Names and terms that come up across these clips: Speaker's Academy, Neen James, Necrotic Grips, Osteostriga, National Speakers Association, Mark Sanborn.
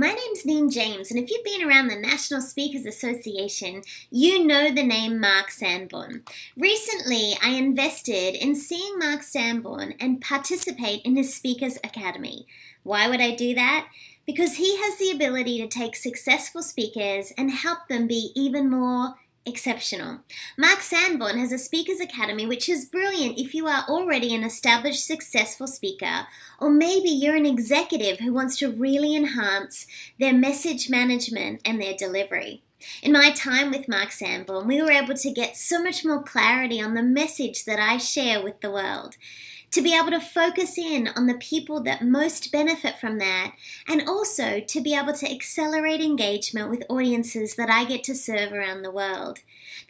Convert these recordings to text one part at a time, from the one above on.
my name's Neen James, and if you've been around the National Speakers Association, you know the name Mark Sanborn. Recently, I invested in seeing Mark Sanborn and participate in his Speaker's Academy. Why would I do that? Because he has the ability to take successful speakers and help them be even more exceptional. Mark Sanborn has a Speakers Academy, which is brilliant if you are already an established successful speaker, or maybe you're an executive who wants to really enhance their message management and their delivery. In my time with Mark Sanborn, we were able to get so much more clarity on the message that I share with the world, to be able to focus in on the people that most benefit from that, and also to be able to accelerate engagement with audiences that I get to serve around the world.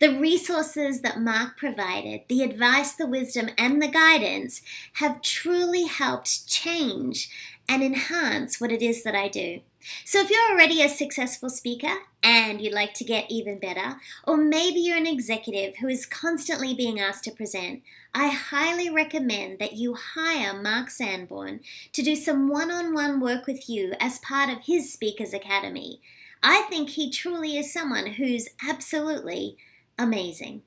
The resources that Mark provided, the advice, the wisdom, and the guidance have truly helped change and enhance what it is that I do. So if you're already a successful speaker and you'd like to get even better, or maybe you're an executive who is constantly being asked to present, I highly recommend that you hire Mark Sanborn to do some one-on-one work with you as part of his Speakers Academy. I think he truly is someone who's absolutely amazing.